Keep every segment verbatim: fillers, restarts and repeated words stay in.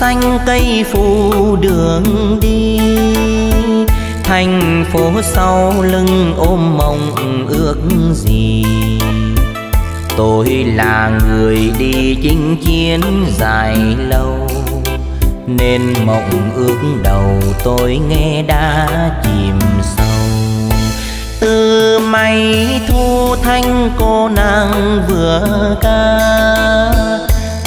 xanh cây phủ đường đi. Thành phố sau lưng ôm mộng ước gì. Tôi là người đi chinh chiến dài lâu, nên mộng ước đầu tôi nghe đã chìm sâu. Từ mây thu thanh cô nàng vừa ca,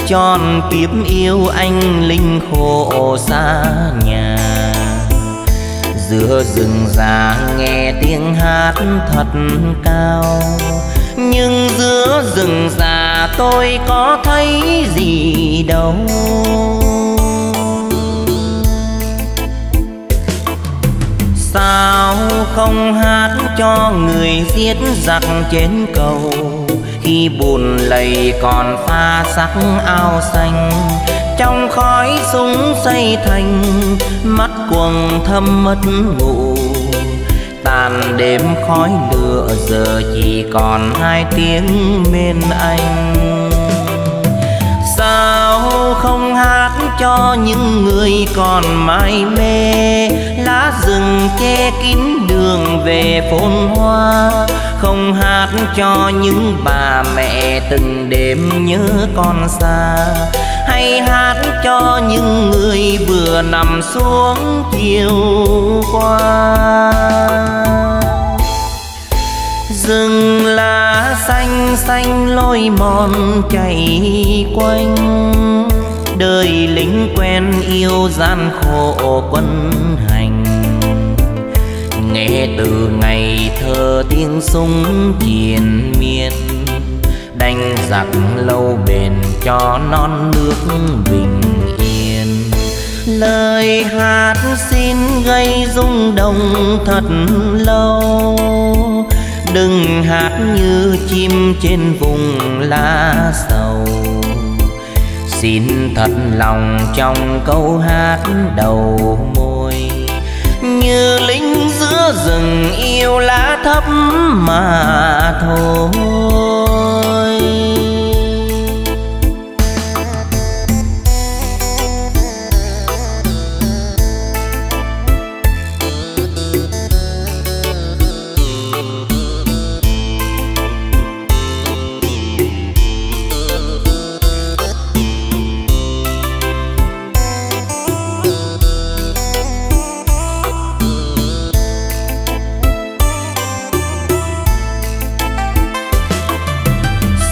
tròn kiếp yêu anh linh khổ xa nhà. Giữa rừng già nghe tiếng hát thật cao, nhưng giữa rừng già tôi có thấy gì đâu. Sao không hát cho người giết giặc trên cầu, khi bùn lầy còn pha sắc ao xanh. Trong khói súng xây thành mắt quầng thâm mất ngủ. Tàn đêm khói lửa giờ chỉ còn hai tiếng bên anh. Sao không hát cho những người còn mải mê, lá rừng che kín đường về phồn hoa. Không hát cho những bà mẹ từng đêm nhớ con xa, hay hát cho những người vừa nằm xuống chiều qua. Rừng lá xanh xanh lối mòn chạy quanh, đời lính quen yêu gian khổ quân hành. Nghe từ ngày thơ tiếng súng triền miên, đánh giặc lâu bền cho non nước bình yên. Lời hát xin gây rung động thật lâu, đừng hát như chim trên vùng lá sầu. Xin thật lòng trong câu hát đầu môi, như lính giữa rừng yêu lá thấp mà thôi.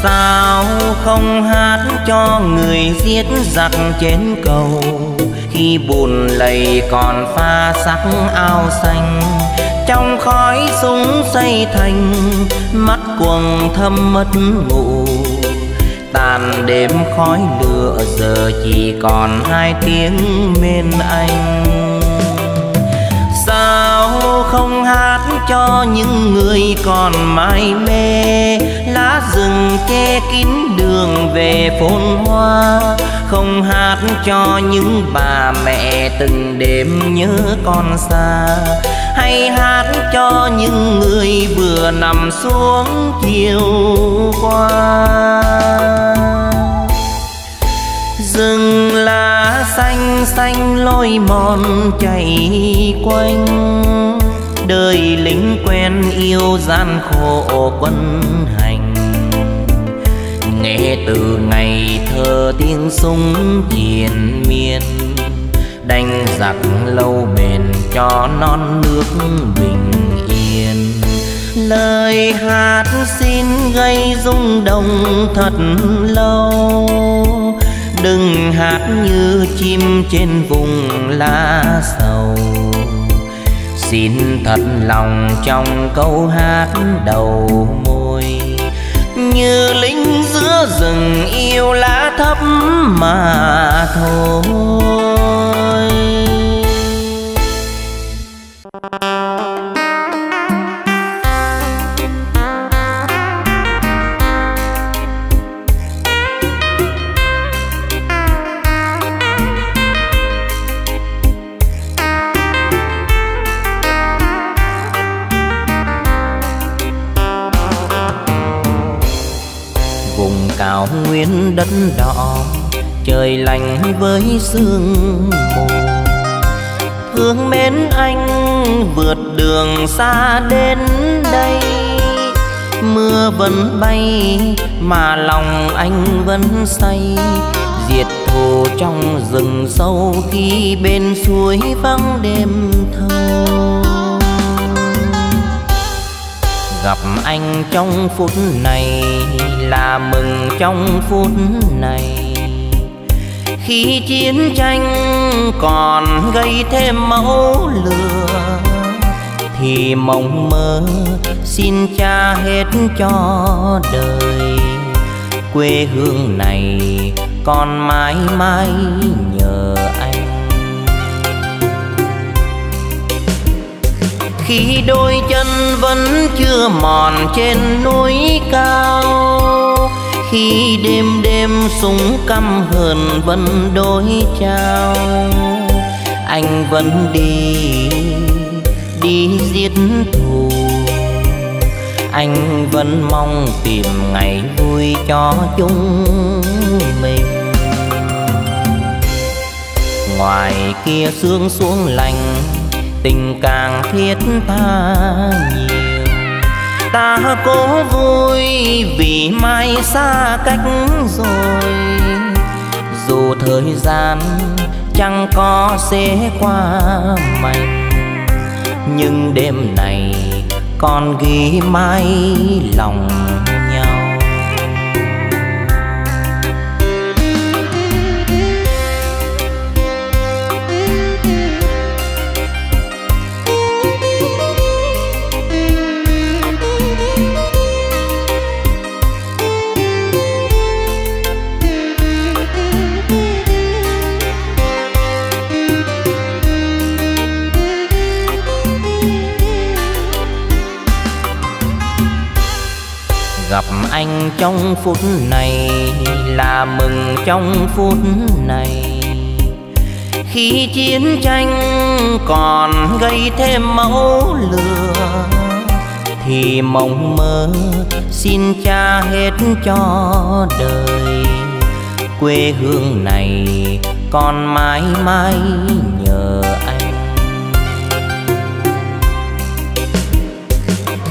Sao không hát cho người giết giặc trên cầu, khi bùn lầy còn pha sắc ao xanh. Trong khói súng xây thành mắt quầng thâm mất ngủ. Tàn đêm khói lửa giờ chỉ còn hai tiếng bên anh. Sao không hát cho những người còn mải mê, lá rừng che kín đường về phồn hoa. Không hát cho những bà mẹ từng đêm nhớ con xa, hay hát cho những người vừa nằm xuống chiều qua. Rừng lá xanh xanh lối mòn chạy quanh, đời lính quen yêu gian khổ quân hành. Nghe từ ngày thơ tiếng súng triền miên, đánh giặc lâu bền cho non nước bình yên. Lời hát xin gây rung động thật lâu, đừng hát như chim trên vùng lá sầu. Xin thật lòng trong câu hát đầu môi, như lính giữa rừng yêu lá thấp mà thôi. Nguyên đất đỏ trời lành với sương mù. Thương mến anh vượt đường xa đến đây, mưa vẫn bay mà lòng anh vẫn say. Diệt thù trong rừng sâu khi bên suối vắng đêm thâu. Gặp anh trong phút này là mừng trong phút này. Khi chiến tranh còn gây thêm máu lửa thì mộng mơ xin cha hết cho đời. Quê hương này con mãi mãi nhờ anh. Khi đôi chân vẫn chưa mòn trên núi cao, khi đêm đêm súng căm hờn vẫn đối trao, anh vẫn đi, đi giết thù. Anh vẫn mong tìm ngày vui cho chúng mình. Ngoài kia sương xuống lành, tình càng thiết tha nhiều. Ta cố vui vì mai xa cách rồi, dù thời gian chẳng có sẽ qua mạnh. Nhưng đêm này còn ghi mãi lòng nhau. Gặp anh trong phút này là mừng trong phút này. Khi chiến tranh còn gây thêm máu lửa thì mộng mơ xin cha hết cho đời. Quê hương này con mãi mãi nhờ anh.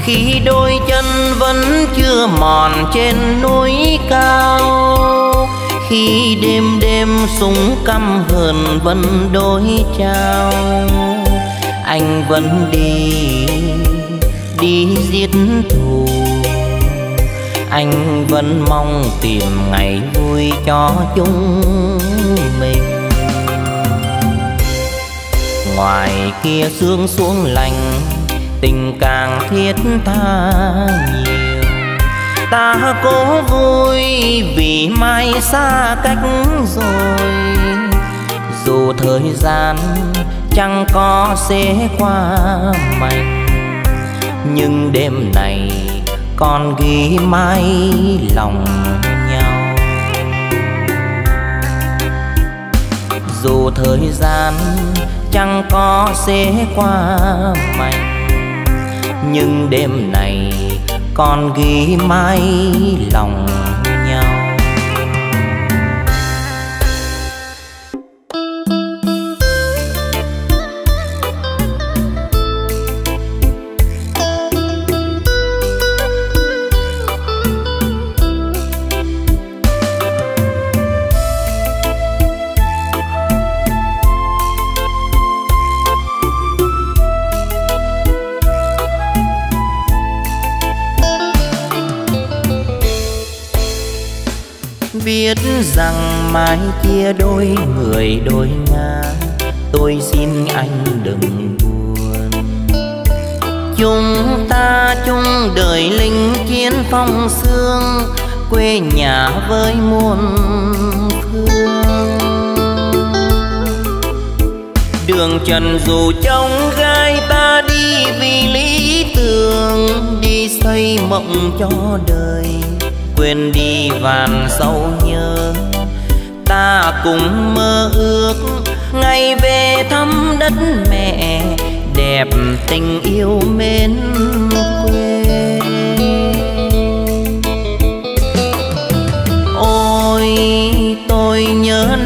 Khi đôi chân vẫn chưa mòn trên núi cao, khi đêm đêm súng căm hờn vẫn đối trao, anh vẫn đi, đi giết thù. Anh vẫn mong tìm ngày vui cho chúng mình. Ngoài kia sương xuống lành, tình càng thiết tha nhiều. Ta cố vui vì mai xa cách rồi, dù thời gian chẳng có sẽ qua mạnh. Nhưng đêm này còn ghi mãi lòng nhau. Dù thời gian chẳng có sẽ qua mạnh. Nhưng đêm này còn ghi mãi lòng nhau. Biết rằng mai chia đôi người đôi ngã, tôi xin anh đừng buồn. Chúng ta chung đời lính chiến phong sương, quê nhà với muôn phương. Đường trần dù trong gai, ta đi vì lý tưởng, đi xây mộng cho đời, quên đi vàn sâu nhớ. Ta cùng mơ ước ngày về thăm đất mẹ đẹp, tình yêu mến quê. Ôi tôi nhớ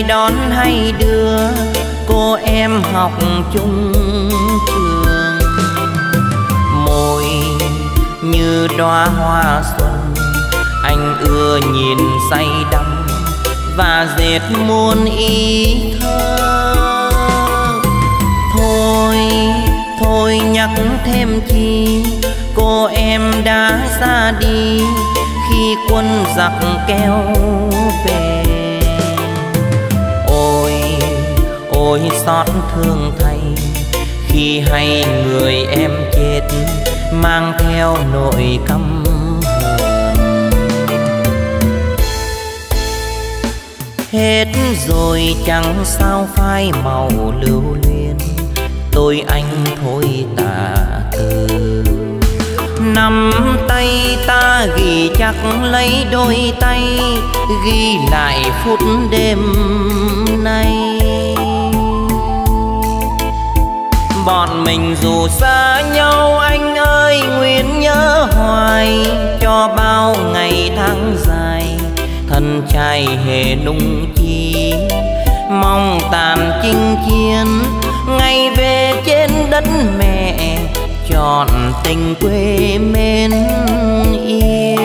hay đón hay đưa, cô em học chung trường. Môi như đóa hoa xuân, anh ưa nhìn say đắm và dệt muôn ý thơ. Thôi, thôi nhắc thêm chi, cô em đã ra đi khi quân giặc kéo về. Ôi, ôi xót thương thay khi hay người em chết mang theo nỗi căm. Hết rồi chẳng sao phai màu lưu luyến, tôi anh thôi tà từ. Nắm tay ta ghi chắc lấy đôi tay, ghi lại phút đêm nay. Bọn mình dù xa nhau anh ơi nguyện nhớ hoài, cho bao ngày tháng dài thân trai hề nung chi, mong tàn chinh chiến ngày về trên đất mẹ, trọn tình quê mến yêu.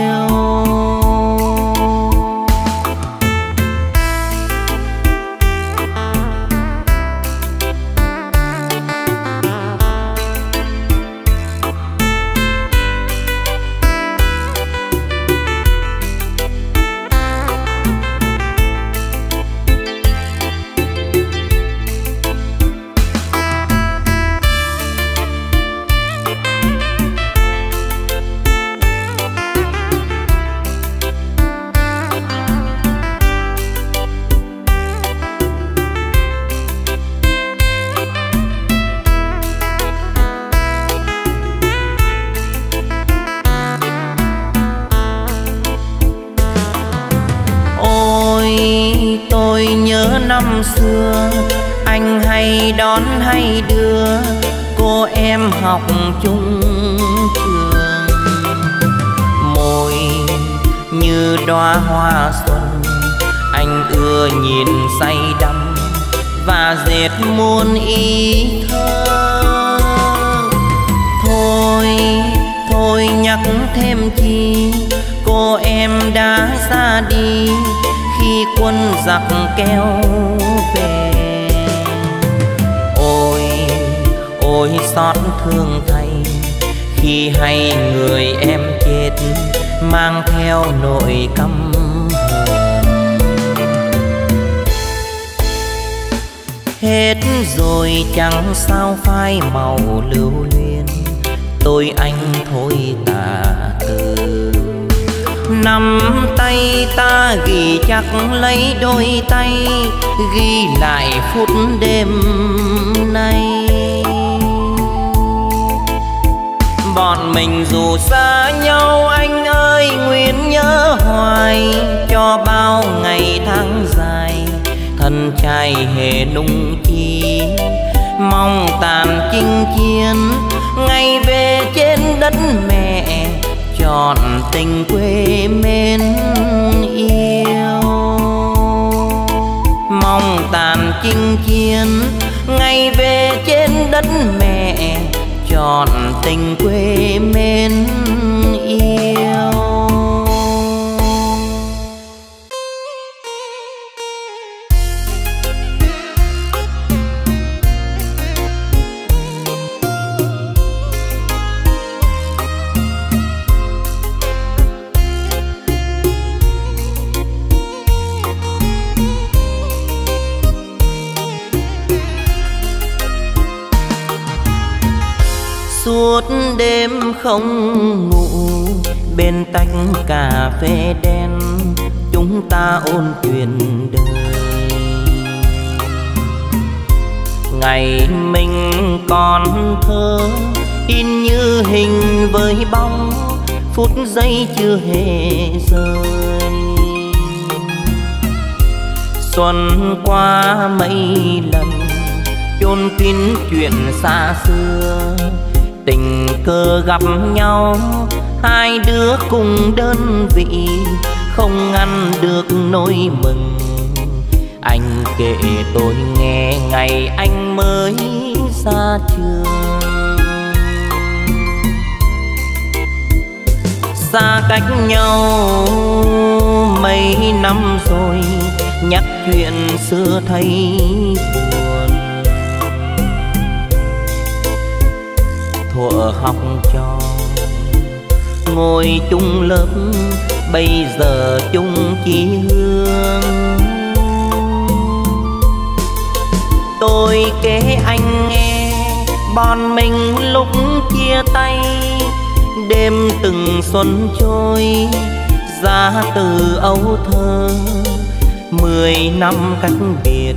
Năm xưa anh hay đón hay đưa, cô em học chung trường. Môi như đóa hoa xuân, anh ưa nhìn say đắm và dệt muôn ý thơ. Thôi, thôi nhắc thêm chi, cô em đã ra đi khi quân giặc kéo về. Ôi, ôi xót thương thay khi hay người em chết mang theo nỗi căm hờn. Hết rồi chẳng sao phai màu lưu luyến, tôi anh thôi tà từ. Nắm tay ta ghi chắc lấy đôi tay, ghi lại phút đêm nay. Bọn mình dù xa nhau anh ơi nguyện nhớ hoài, cho bao ngày tháng dài thân trai hề nung chi, mong tàn chinh chiến ngày về trên đất mẹ, trọn tình quê mến yêu. Mong tàn chinh chiến ngày về trên đất mẹ, trọn tình quê mến yêu. Suốt đêm không ngủ bên tách cà phê đen, chúng ta ôn chuyện đời. Ngày mình còn thơ in như hình với bóng, phút giây chưa hề rời. Xuân qua mấy lần chôn kín chuyện xa xưa, tình cờ gặp nhau hai đứa cùng đơn vị, không ngăn được nỗi mừng. Anh kể tôi nghe ngày anh mới ra trường, xa cách nhau mấy năm rồi, nhắc chuyện xưa thấy buồn. Thuở học trò ngồi chung lớp, bây giờ chung chí hướng. Tôi kể anh nghe bọn mình lúc chia tay, đêm từng xuân trôi ra từ âu thơ. Mười năm cách biệt,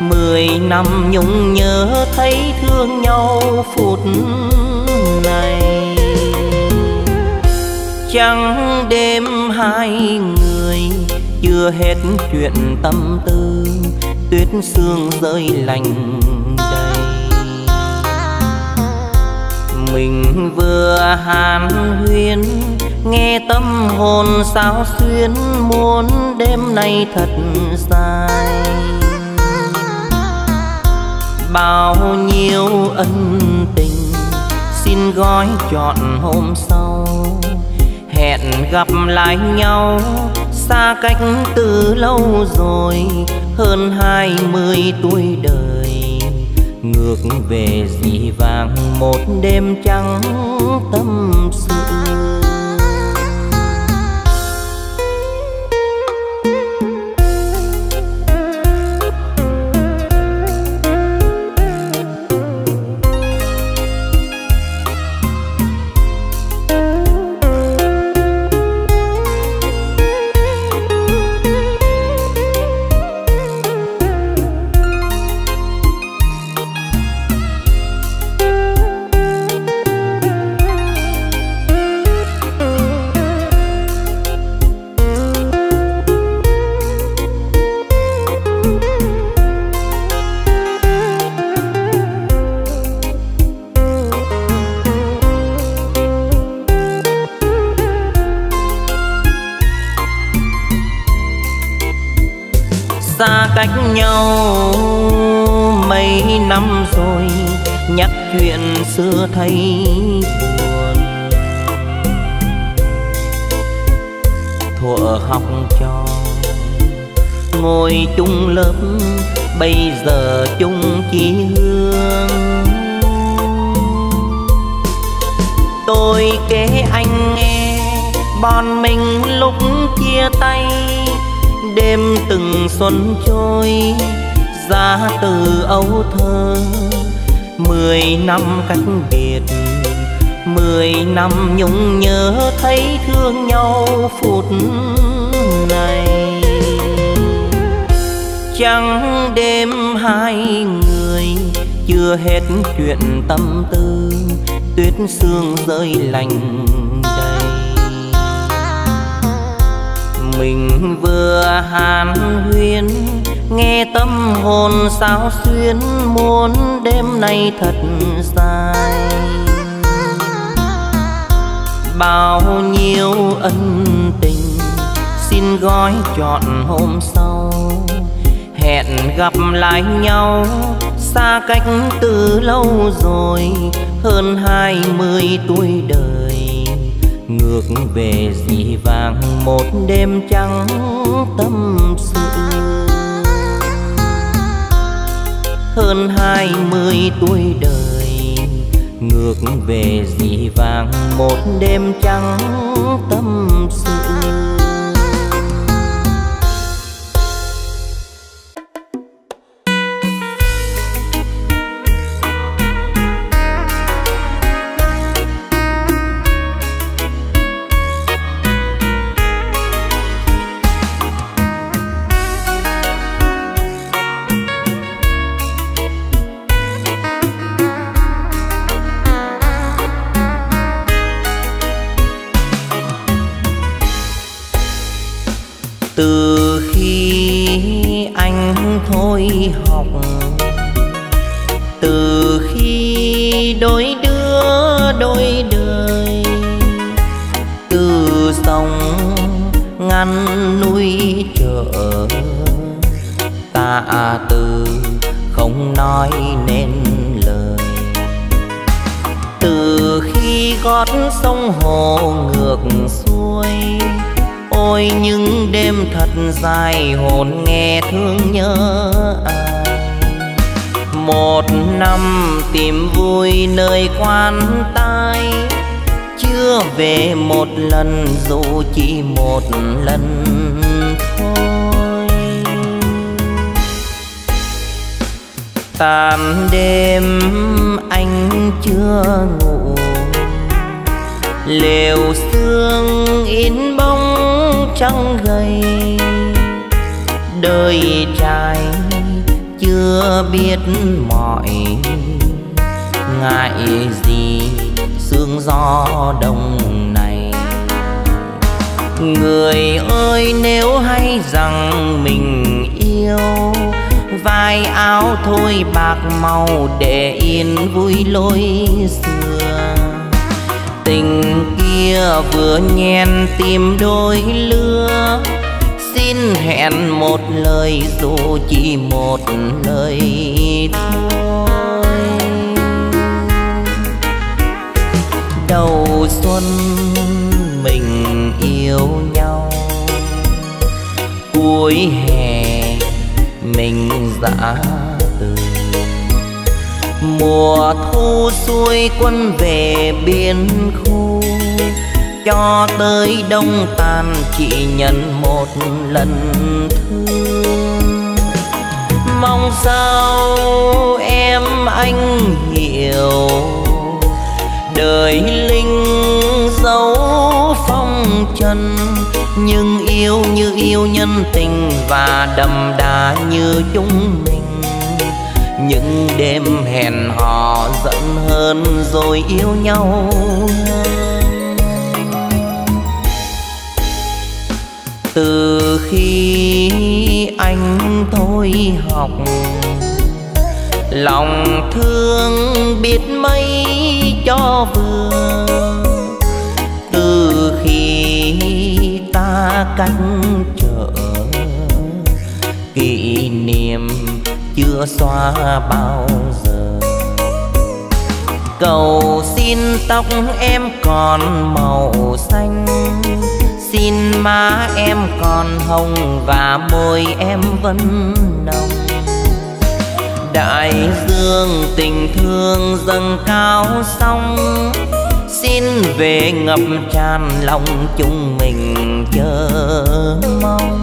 mười năm nhung nhớ, thấy thương nhau phút này. Trăng đêm hai người chưa hết chuyện tâm tư, tuyết sương rơi lạnh đầy. Mình vừa hàn huyên nghe tâm hồn sao xuyến, muốn đêm nay thật dài. Bao nhiêu ân tình xin gói trọn hôm sau, hẹn gặp lại nhau. Xa cách từ lâu rồi, hơn hai mươi tuổi đời, ngược về dĩ vãng một đêm trắng tâm sự. Cách nhau mấy năm rồi, nhắc chuyện xưa thấy buồn. Thuở học trò ngồi chung lớp, bây giờ chung chí hướng. Tôi kể anh nghe bọn mình lúc chia tay, đêm từng xuân trôi ra từ âu thơ. Mười năm cách biệt, mười năm nhung nhớ, thấy thương nhau phút này. Trăng đêm hai người chưa hết chuyện tâm tư, tuyết sương rơi lạnh. Mình vừa hàn huyên nghe tâm hồn sao xuyến, muốn đêm nay thật dài. Bao nhiêu ân tình xin gói trọn hôm sau, hẹn gặp lại nhau. Xa cách từ lâu rồi, hơn hai mươi tuổi đời, ngược về dĩ vãng một đêm trắng tâm sự. Hơn hai mươi tuổi đời, ngược về dĩ vãng một đêm trắng tâm sự. Từ khi anh thôi học, từ khi đôi đứa đôi đời, từ sông ngăn núi chợ ta từ không nói nên lời. Từ khi gót sông hồ ngược xuôi, ôi những đêm thật dài hồn nghe thương nhớ ai. Một năm tìm vui nơi quan tai, chưa về một lần dù chỉ một lần thôi. Tám đêm anh chưa ngủ, lều sương in bóng trắng gầy. Đời trai chưa biết mỏi, ngại gì sương gió đông này. Người ơi nếu hay rằng mình yêu, vai áo thôi bạc màu để yên vui lối xưa. Tình kia vừa nhen tìm đôi lứa, xin hẹn một lời dù chỉ một lời thôi. Đầu xuân mình yêu nhau, cuối hè mình giã từ. Mùa thu xuôi quân về biên khu, cho tới đông tàn chỉ nhận một lần thương. Mong sao em anh hiểu, đời linh dấu phong trần, nhưng yêu như yêu nhân tình và đậm đà như chúng mình. Những đêm hẹn hò giận hơn rồi yêu nhau. Từ khi anh thôi học, lòng thương biết mấy cho vừa. Từ khi ta cánh chợ, kỷ niệm chưa xóa bao giờ. Cầu xin tóc em còn màu xanh, xin má em còn hồng và môi em vẫn nồng. Đại dương tình thương dâng cao sóng, xin về ngập tràn lòng chúng mình chờ mong.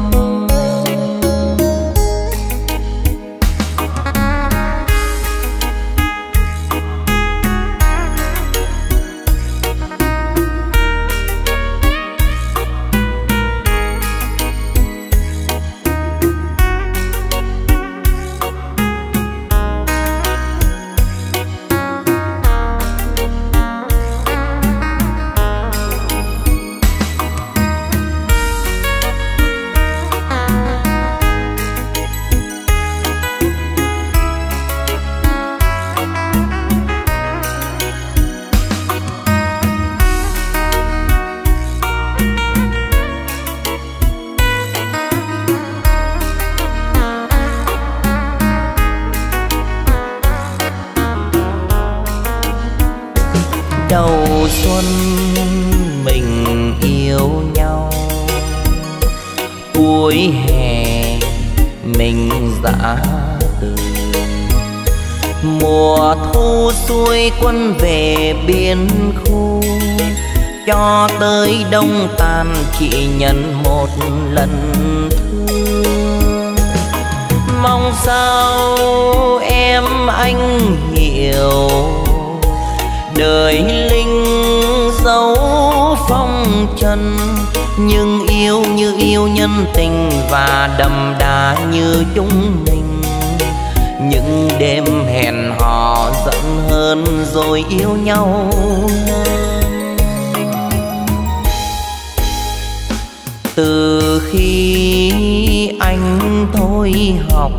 Quân về biên khu, cho tới đông tàn chỉ nhận một lần thương. Mong sao em anh hiểu, đời linh dấu phong trần, nhưng yêu như yêu nhân tình và đậm đà như chúng mình. Những đêm hẹn hò giận hơn rồi yêu nhau. Từ khi anh thôi học,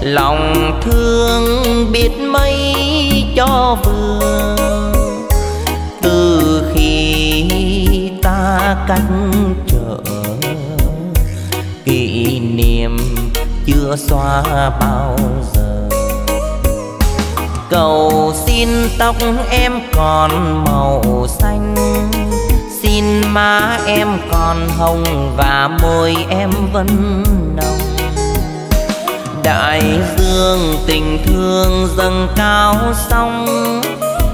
lòng thương biết mấy cho vừa. Từ khi ta cánh chợ, kỷ niệm chưa xóa bao giờ. Cầu xin tóc em còn màu xanh, xin má em còn hồng và môi em vẫn nồng. Đại dương tình thương dâng cao sóng,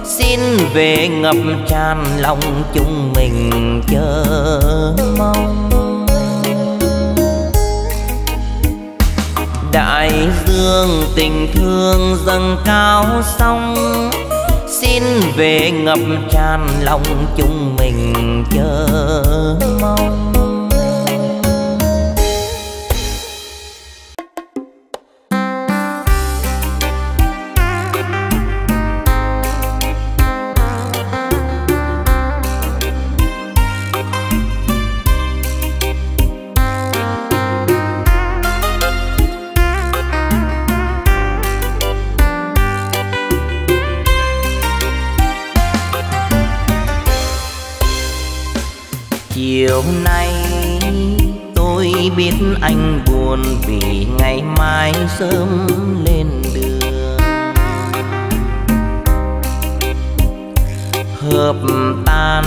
xin về ngập tràn lòng chúng mình chờ mong. Đại dương tình thương dâng cao sóng, xin về ngập tràn lòng chúng mình chờ mong. Chiều nay tôi biết anh buồn vì ngày mai sớm lên đường. Hợp tan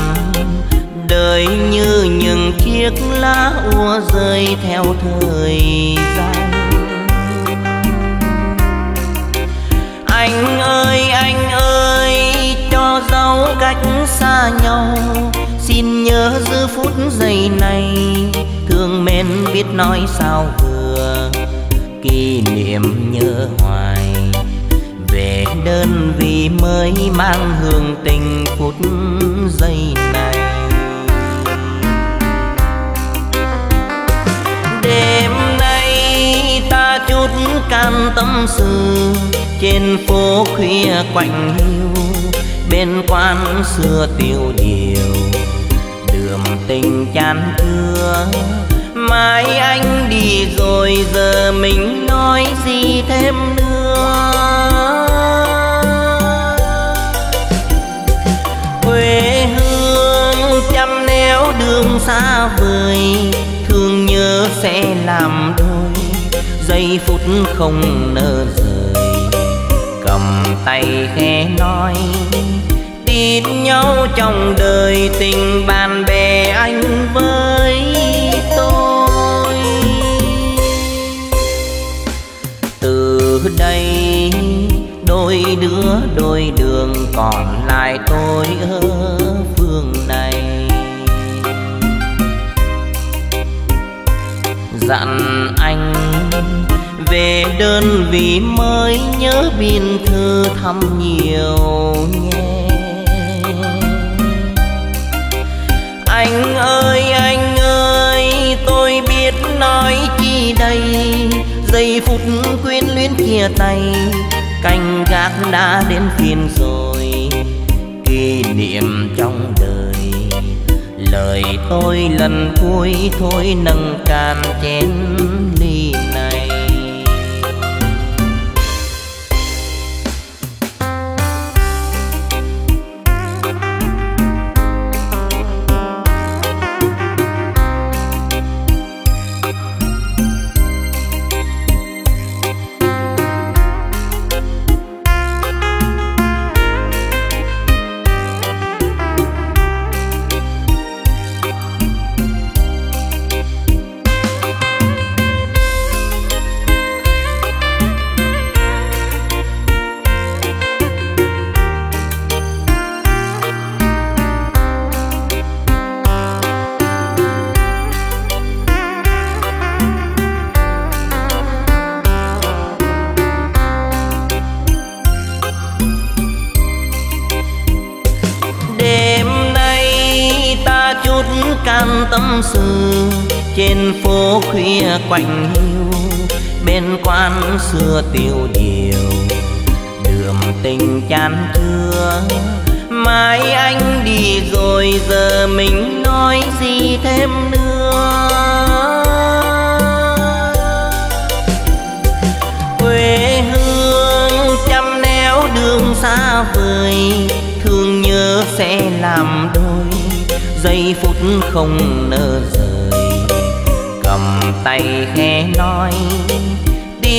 đời như những chiếc lá úa rơi theo thời gian. Anh ơi, anh ơi, cho dấu cách xa nhau, xin nhớ giữ phút giây này, thương mến biết nói sao vừa, kỷ niệm nhớ hoài. Về đơn vị mới mang hương tình phút giây này. Đêm nay ta chút can tâm sự, trên phố khuya quạnh hiu, bên quán xưa tiêu điều. Đường tình chán thưa, mai anh đi rồi giờ mình nói gì thêm nữa. Quê hương chăm nẻo đường xa vời, thương nhớ sẽ làm đôi giây phút không nỡ rời. Cầm tay khẽ nói tin nhau trong đời, tình bạn bè anh với tôi. Từ đây đôi đứa đôi đường, còn lại tôi ở phương này. Dặn anh về đơn vị mới nhớ biên thư thăm nhiều nhé. Anh ơi, anh ơi, tôi biết nói chi đây, giây phút quyến luyến chia tay, canh gác đã đến phiên rồi, kỷ niệm trong đời. Lời tôi lần cuối thôi nâng cạn chén ly này. Tâm sự trên phố khuya quạnh hiu, bên quán xưa tiêu điều. Đường tình chán thưa, mai anh đi rồi giờ mình nói gì thêm nữa. Quê hương chăm nẻo đường xa vời, thương nhớ sẽ làm đôi giây phút không nỡ rời. Cầm tay khẽ nói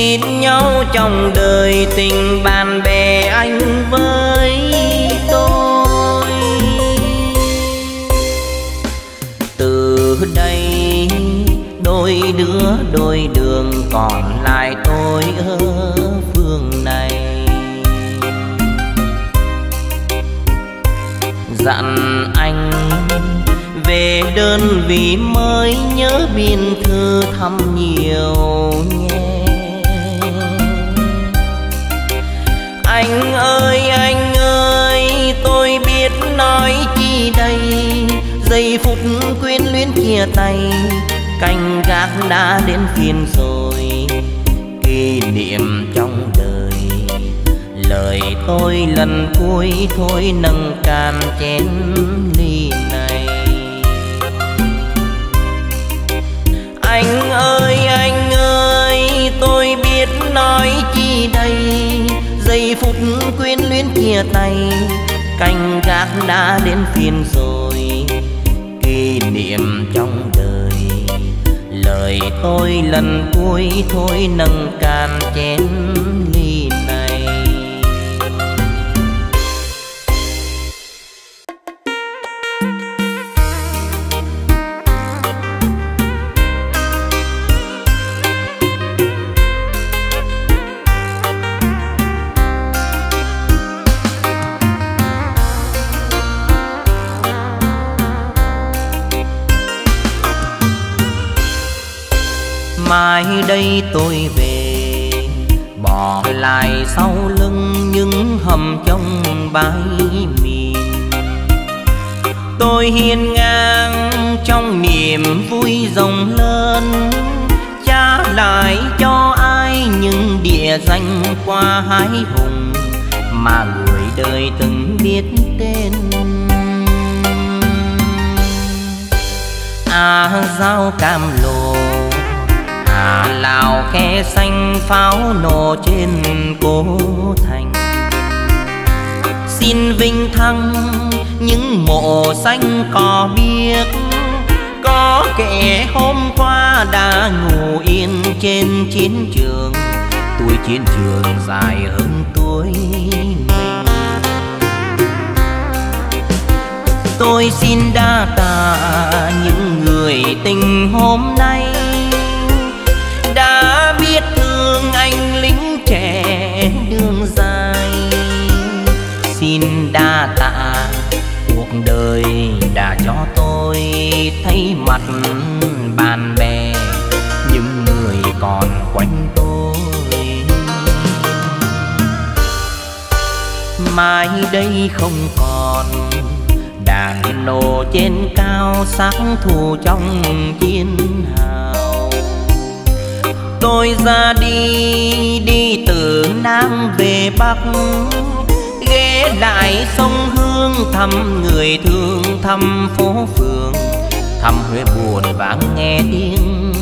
biết nhau trong đời tình bạn bè anh với tôi. Từ đây đôi đứa đôi đường, còn lại tôi ở phương này. Dặn anh về đơn vị mới nhớ biên thư thăm nhiều nhé. Anh ơi anh ơi, tôi biết nói chi đây, giây phút quyến luyến chia tay, canh gác đã đến phiên rồi. Kỷ niệm trong đời, lời tôi lần cuối thôi nâng cạn chén ly này. Anh ơi anh ơi, tôi biết nói chi đây, giây phút quyến luyến chia tay, canh gác đã đến phiên rồi. Kỷ niệm trong đời, lời tôi lần cuối thôi nâng cạn chén ly này. Mai đây tôi về, bỏ lại sau lưng những hầm trong bãi mìn. Tôi hiên ngang trong niềm vui rồng lớn, trả lại cho ai những địa danh qua hái hùng mà người đời từng biết tên. À dao cam lộ, à Lào khe xanh, pháo nổ trên Cố Thành. Xin vinh thăng những mộ xanh cỏ biếc, có kẻ hôm qua đã ngủ yên trên chiến trường. Tuổi chiến trường dài hơn tuổi mình. Tôi xin đa tạ những người tình hôm nay đã biết thương anh lính trẻ đường dài. Xin đa tạ cuộc đời đã cho tôi thấy mặt bạn bè, những người còn quanh tôi. Mai đây không còn đạn nổ trên cao, xác thù trong chiến hào. Tôi ra đi, đi từ Nam về Bắc, ghé lại sông Hương thăm người thương, thăm phố phường, thăm Huế buồn và nghe tiếng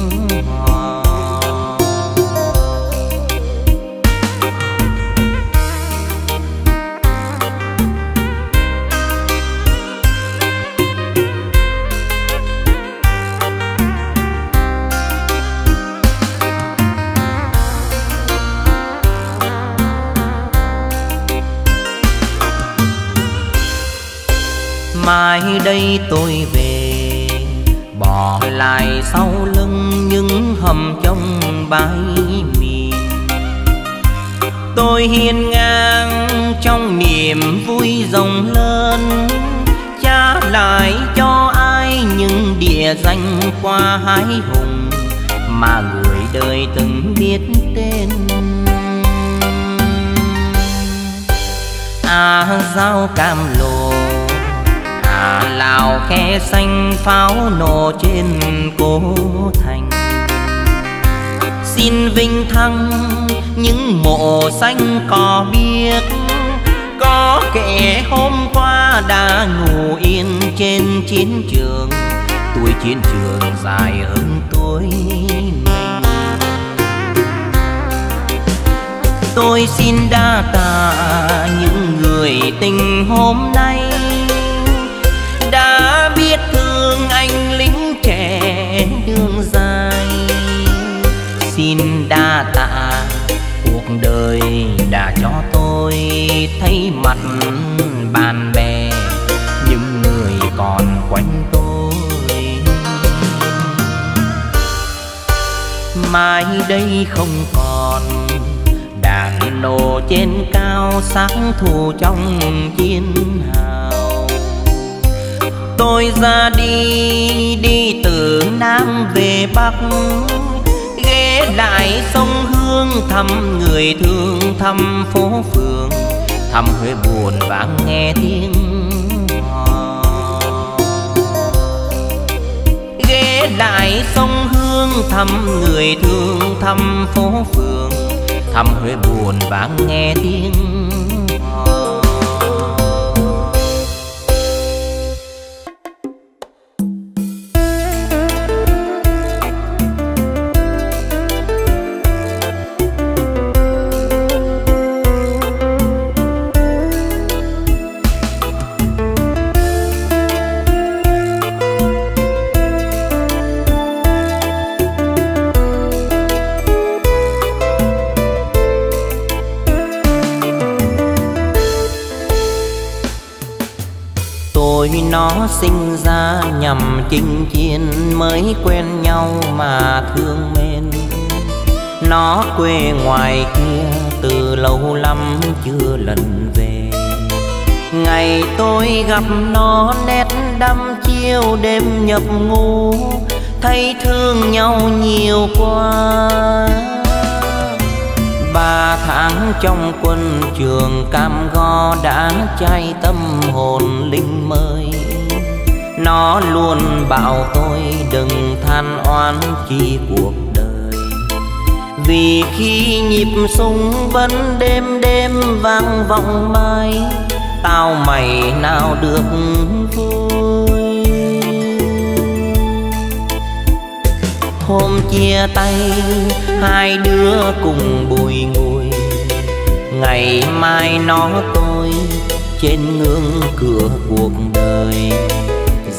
hò. Mai đây tôi về, bỏ lại sau lưng những hầm trong bãi mìn. Tôi hiên ngang trong niềm vui rồng lớn, trả lại cho ai những địa danh qua hái hùng mà người đời từng biết tên. À dao cam lộ, à Lào khe xanh, pháo nổ trên Cố Thành. Xin vinh thăng những mộ xanh cỏ biếc, có kẻ hôm qua đã ngủ yên trên chiến trường. Tuổi chiến trường dài hơn tuổi mình. Tôi xin đa tạ những người tình hôm nay đã biết thương anh lính trẻ đường dài. Xin đa tạ nay thấy mặt bạn bè, những người còn quanh tôi mai đây không còn. Đàn nổ trên cao sáng thù trong chiến hào, tôi ra đi, đi từ Nam về Bắc, ghé lại sông Hương thăm người thương, thăm phố phường, thăm Huế buồn và nghe tiếng hò. Ghé lại sông Hương thăm người thương, thăm phố phường, thăm Huế buồn và nghe tiếng hò. Nó sinh ra nhằm chinh chiến, mới quen nhau mà thương mến. Nó quê ngoài kia từ lâu lắm chưa lần về. Ngày tôi gặp nó nét đăm chiêu đêm nhập ngủ, thấy thương nhau nhiều quá. Ba tháng trong quân trường cam go đã cháy tâm hồn linh mới. Nó luôn bảo tôi đừng than oán chi cuộc đời, vì khi nhịp súng vẫn đêm đêm vang vọng mãi, tao mày nào được vui. Hôm chia tay hai đứa cùng bùi ngùi, ngày mai nó tôi trên ngưỡng cửa cuộc đời,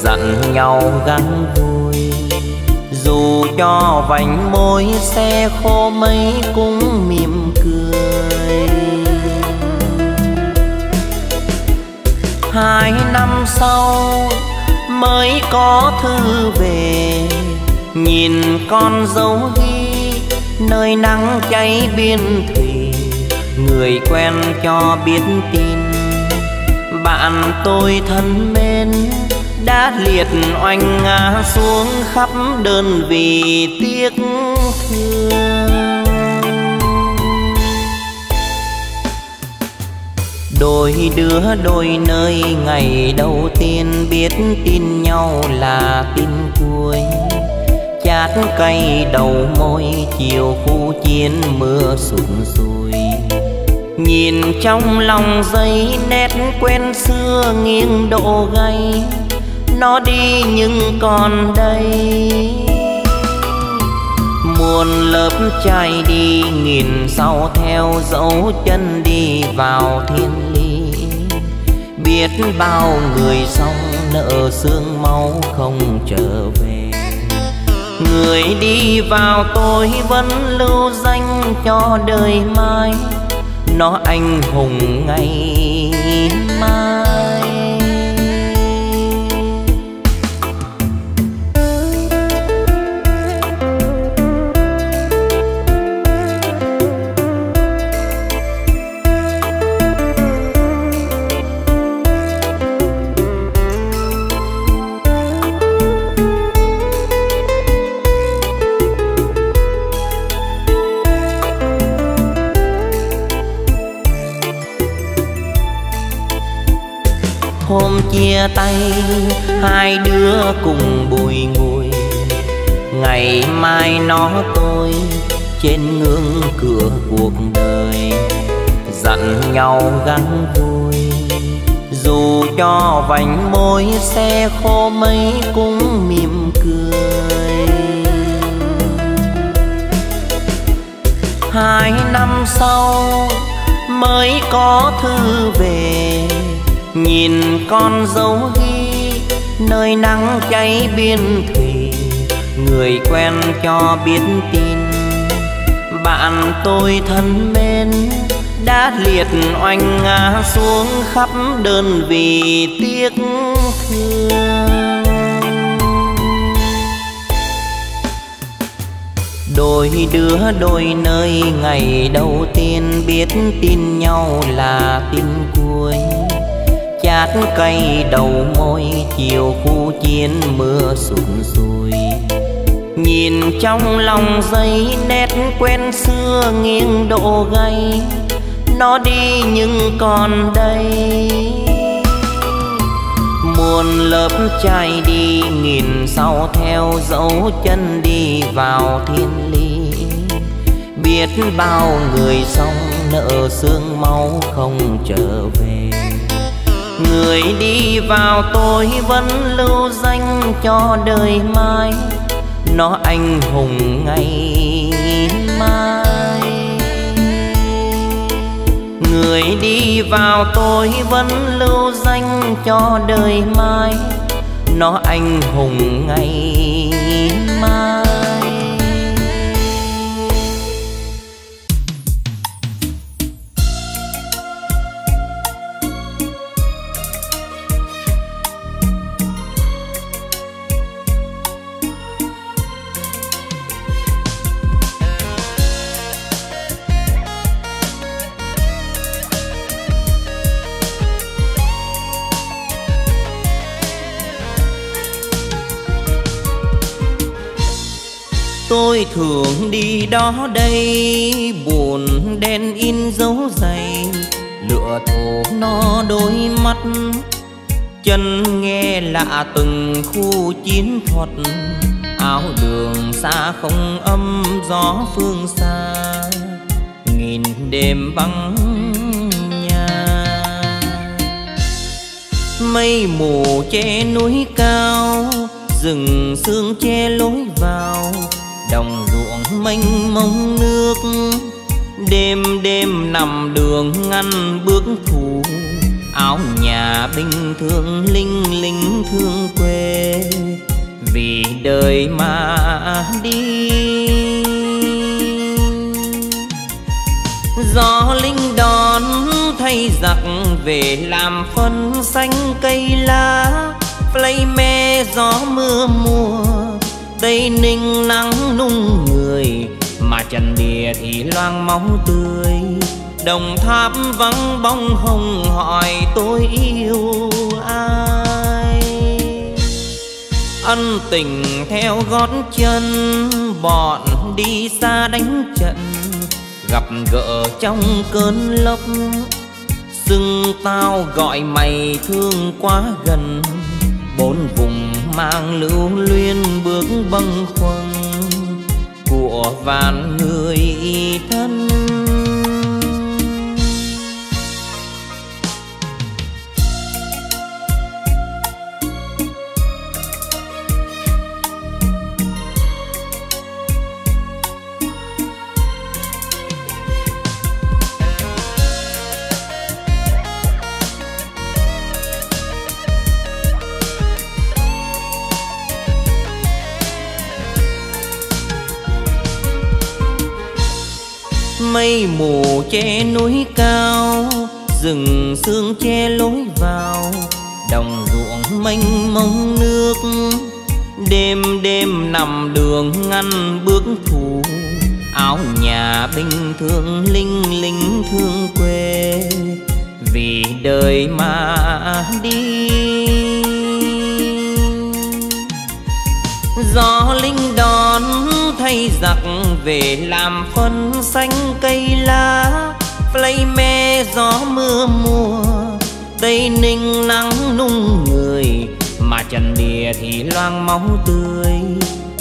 dặn nhau gắn vui. Dù cho vành môi xe khô mấy cũng mỉm cười. Hai năm sau mới có thư về, nhìn con dấu ghi nơi nắng cháy biên thùy, người quen cho biết tin. Bạn tôi thân mến đã liệt oanh ngã xuống khắp đơn vị tiếc thương. Đôi đứa đôi nơi ngày đầu tiên biết tin nhau là tin cuối. Chát cây đầu môi chiều khu chiến mưa sụn sùi, nhìn trong lòng giấy nét quen xưa nghiêng độ gay. Nó đi nhưng còn đây, muôn lớp trai đi nghìn sau theo dấu chân đi vào thiên lý. Biết bao người xong nợ xương máu không trở về, người đi vào tôi vẫn lưu danh cho đời mai. Nó anh hùng ngày mai. Hôm chia tay hai đứa cùng bùi ngùi, ngày mai nó tôi trên ngưỡng cửa cuộc đời, dặn nhau gắn vui. Dù cho vành môi xe khô mấy cũng mỉm cười. Hai năm sau mới có thư về, nhìn con dấu ghi nơi nắng cháy biên thùy, người quen cho biết tin. Bạn tôi thân mến đã liệt oanh ngã xuống khắp đơn vị tiếc thương. Đôi đứa đôi nơi ngày đầu tiên biết tin nhau là tin cuối, chát cây đầu môi chiều khu chiến mưa sụn sùi. Nhìn trong lòng giấy nét quen xưa nghiêng độ gay, nó đi nhưng còn đây. Muôn lớp trai đi nghìn sau theo dấu chân đi vào thiên lý. Biết bao người xong nợ xương máu không trở về. Người đi vào tôi vẫn lưu danh cho đời mai, nó anh hùng ngày mai. Người đi vào tôi vẫn lưu danh cho đời mai, nó anh hùng ngày mai. Tôi thường đi đó đây, buồn đen in dấu dày, lửa thổ nó đôi mắt, chân nghe lạ từng khu chiến thuật. Áo đường xa không âm gió phương xa, nghìn đêm vắng nhà. Mây mù che núi cao, rừng sương che lối vào. Đồng ruộng mênh mông nước, đêm đêm nằm đường ngăn bước thù. Áo nhà bình thường linh linh thương quê, vì đời mà đi. Gió linh đón thay giặc về làm phân xanh cây lá, lây me gió mưa mùa. Tây Ninh nắng nung người, mà trần địa thì loang máu tươi. Đồng Tháp vắng bóng hồng hỏi tôi yêu ai. Ân tình theo gót chân, bọn đi xa đánh trận. Gặp gỡ trong cơn lốc, xưng tao gọi mày thương quá gần. Bốn vùng mang lưu luyên bước bâng khuâng của vạn người thân. Mây mù che núi cao, rừng sương che lối vào. Đồng ruộng mênh mông nước, đêm đêm nằm đường ngăn bước thù. Áo nhà bình thường linh linh thương quê, vì đời mà đi. Gió linh đón thay giặc về làm phân xanh cây lá, lây me gió mưa mùa. Tây Ninh nắng nung người, mà trần địa thì loang máu tươi.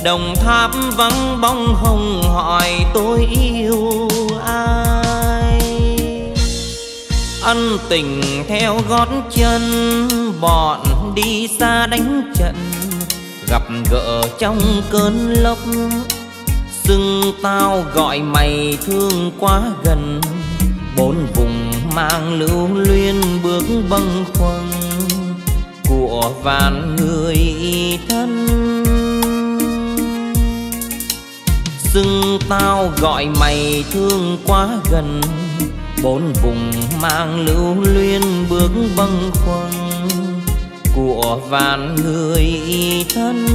Đồng Tháp vắng bóng hồng hỏi tôi yêu ai. Ân tình theo gót chân, bọn đi xa đánh trận. Gặp gỡ trong cơn lốc, xưng tao gọi mày thương quá gần. Bốn vùng mang lưu luyên bước bâng khuâng của vạn người thân. xưng tao gọi mày thương quá gần, bốn vùng mang lưu luyến bước bâng khuâng của vạn người thân.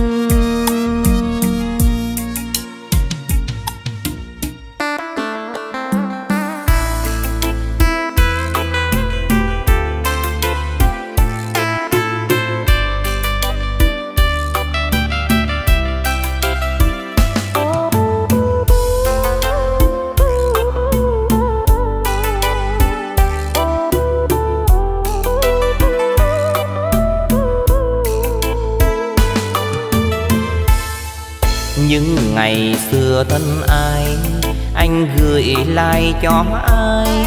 Những ngày xưa thân ai, anh gửi lại cho ai?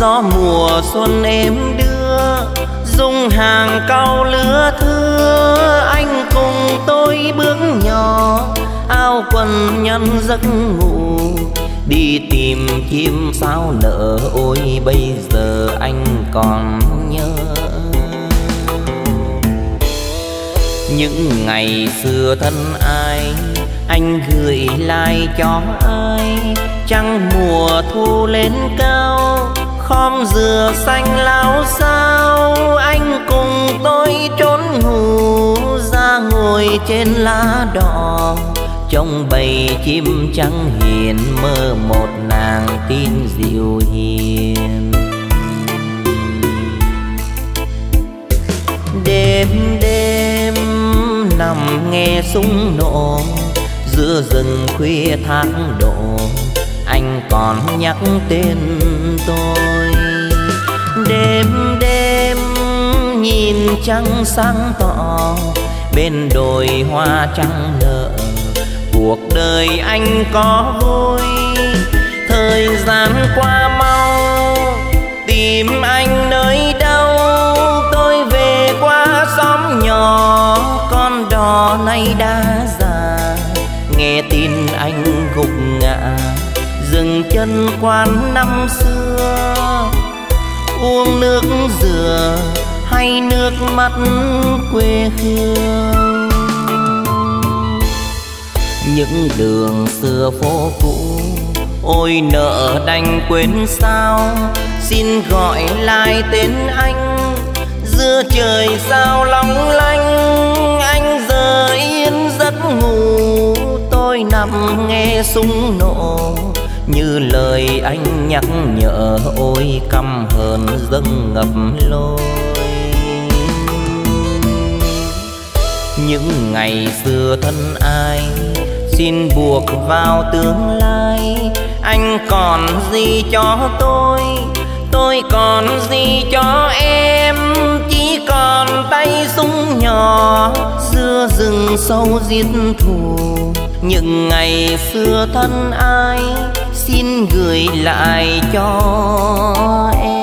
Gió mùa xuân êm đưa, dung hàng cau lứa thưa. Anh cùng tôi bước nhỏ, áo quần nhăn giấc ngủ, đi tìm chim sao nở. Ôi bây giờ anh còn nhớ những ngày xưa thân ai, anh gửi lại cho ai? Trăng mùa thu lên cao, khóm dừa xanh lao sao. Anh cùng tôi trốn ngủ, ra ngồi trên lá đỏ, trong bầy chim trắng hiền mơ một nàng tin dịu hiền. Đêm đêm nằm nghe súng nổ, giữa rừng khuya tháng độ, anh còn nhắc tên tôi. Đêm đêm nhìn trăng sáng tỏ, bên đồi hoa trắng nở, cuộc đời anh có vui. Thời gian qua mau, tìm anh nơi đâu? Tôi về qua xóm nhỏ, con đò nay đã già. Nghe tin anh gục ngã, dừng chân quán năm xưa, uống nước dừa hay nước mắt quê hương. Những đường xưa phố cũ, ôi nợ đành quên sao. Xin gọi lại tên anh, giữa trời sao long lanh. Anh giờ yên giấc ngủ, tôi nằm nghe súng nổ, như lời anh nhắc nhở. Ôi căm hờn dâng ngập lối. Những ngày xưa thân ai, xin buộc vào tương lai. Anh còn gì cho tôi, tôi còn gì cho em? Chỉ còn tay súng nhỏ, giữa rừng sâu giết thù. Những ngày xưa thân ai, xin gửi lại cho em.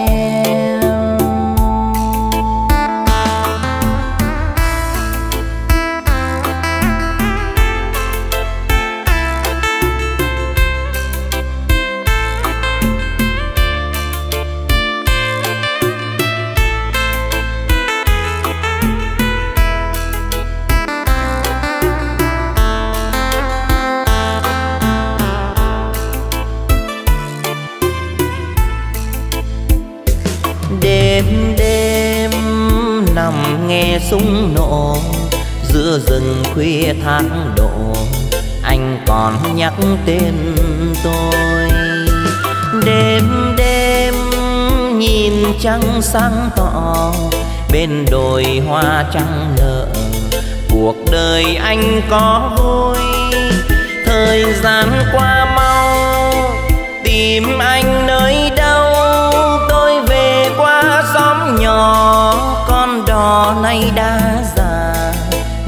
Nghe súng nổ, giữa rừng khuya tháng độ, anh còn nhắc tên tôi. Đêm đêm nhìn trăng sáng tỏ, bên đồi hoa trắng nở, cuộc đời anh có vui. Thời gian qua mau, tìm anh nơi đâu? Tôi về qua xóm nhỏ, con đò nay đã già.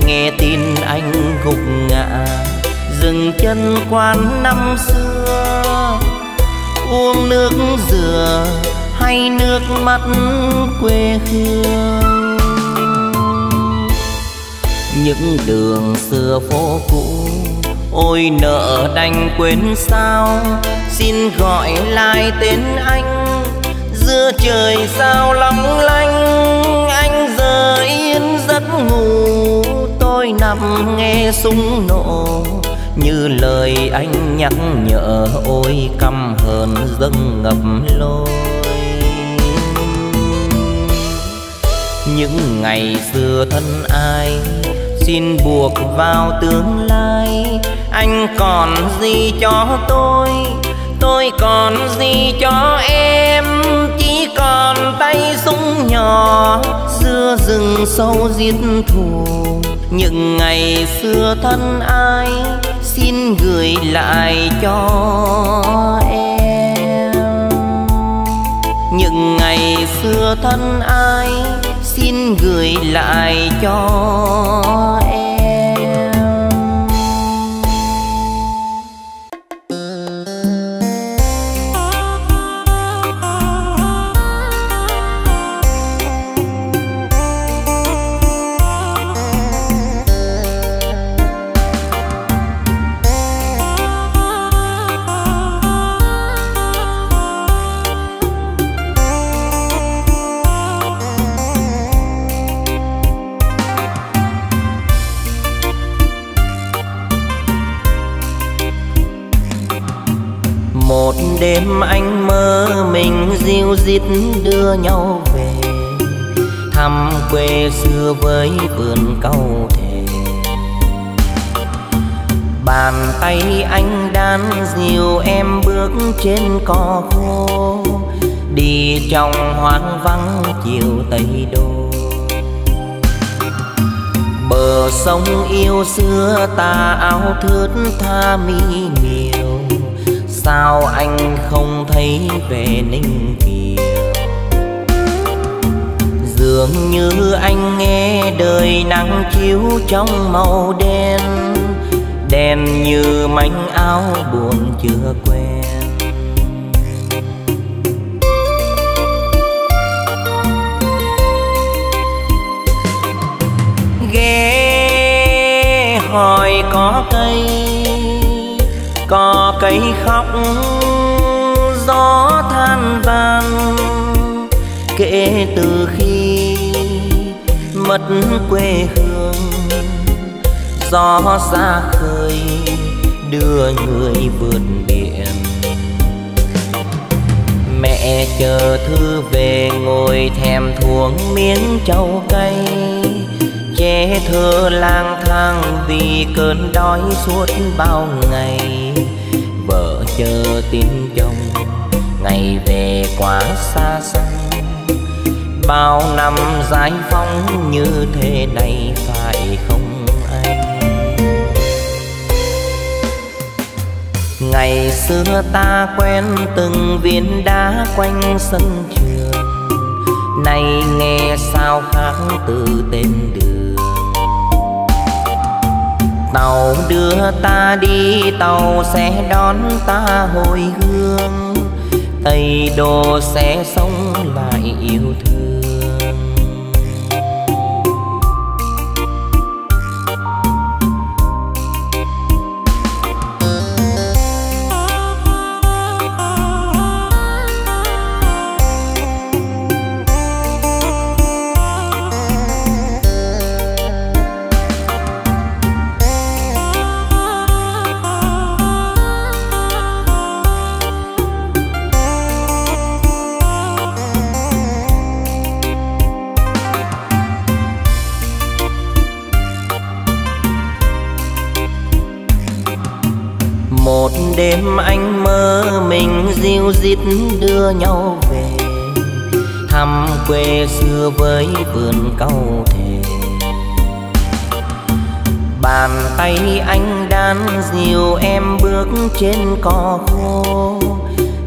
Nghe tin anh gục ngã, dừng chân quán năm xưa, uống nước dừa hay nước mắt quê hương. Những đường xưa phố cũ, ôi nợ đành quên sao. Xin gọi lại tên anh, giữa trời sao long lanh. Anh giờ yên giấc ngủ, tôi nằm nghe súng nổ, như lời anh nhắc nhở, ôi căm hờn dâng ngập lối. Những ngày xưa thân ai xin buộc vào tương lai, anh còn gì cho tôi, tôi còn gì cho em, chỉ còn tay súng nhỏ giữa rừng sâu giết thù. Những ngày xưa thân ai xin gửi lại cho em, những ngày xưa thân ai xin gửi lại cho em. Một đêm anh mơ mình diêu dít đưa nhau về thăm quê xưa với vườn cau thề. Bàn tay anh đan dìu em bước trên cỏ khô, đi trong hoang vắng chiều Tây Đô. Bờ sông yêu xưa tà áo thướt tha mi miều, sao anh không thấy về Ninh Kiều? Dường như anh nghe đời nắng chiếu trong màu đen, đen như mảnh áo buồn chưa quen. Ghé hỏi có cây, có cây khóc gió than van, kể từ khi mất quê hương gió xa khơi đưa người vượt biển. Mẹ chờ thư về ngồi thèm thuồng miếng trầu cay, trẻ thơ lang thang vì cơn đói suốt bao ngày. Vợ chờ tin chồng ngày về quá xa xăm, bao năm giải phóng như thế này phải không anh? Ngày xưa ta quen từng viên đá quanh sân trường, nay nghe sao khác từ tên đường. Tàu đưa ta đi, tàu sẽ đón ta hồi hương, Tây Đô sẽ sống lại yêu thương. Một đêm anh mơ mình diêu dít đưa nhau về thăm quê xưa với vườn cau thề. Bàn tay anh đan dìu em bước trên cỏ khô,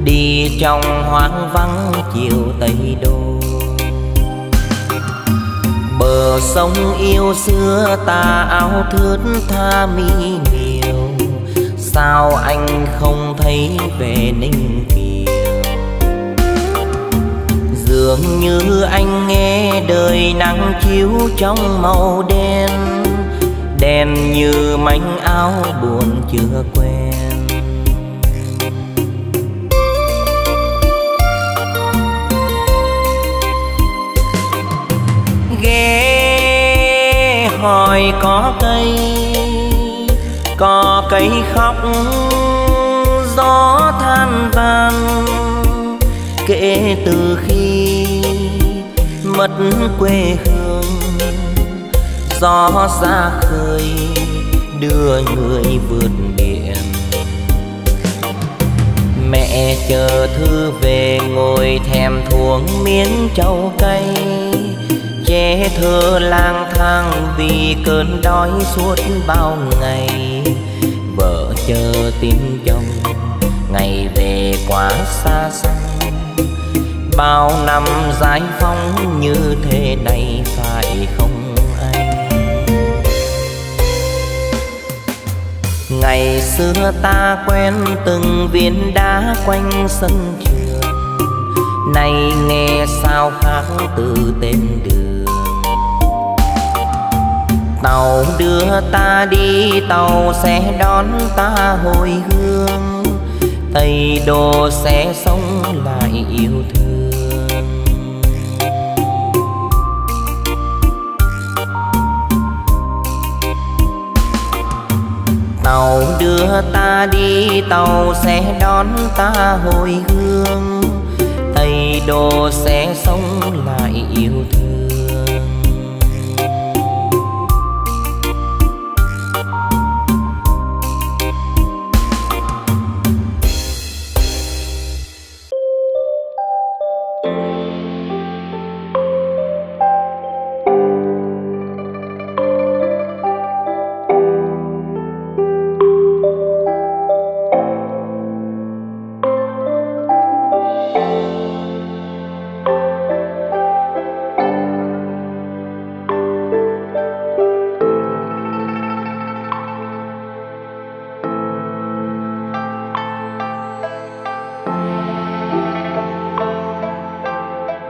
đi trong hoang vắng chiều Tây Đô. Bờ sông yêu xưa tà áo thướt tha mi miều, sao anh không thấy về Ninh Kiều? Dường như anh nghe đời nắng chiếu trong màu đen, đen như mảnh áo buồn chưa quen. Ghé hỏi có cây, có cây khóc gió than van. Kể từ khi mất quê hương, gió xa khơi đưa người vượt biển. Mẹ chờ thư về ngồi thèm thuồng miếng trầu cay. Trẻ thơ lang thang vì cơn đói suốt bao ngày. Vợ chờ tin chồng ngày về quá xa xăm. Bao năm giải phóng như thế này phải không anh? Ngày xưa ta quen từng viên đá quanh sân trường. Nay nghe sao khác từ tên đường. Tàu đưa ta đi, tàu sẽ đón ta hồi hương. Tây Đô sẽ sống lại yêu thương. Tàu đưa ta đi, tàu sẽ đón ta hồi hương. Tây Đô sẽ sống lại yêu thương.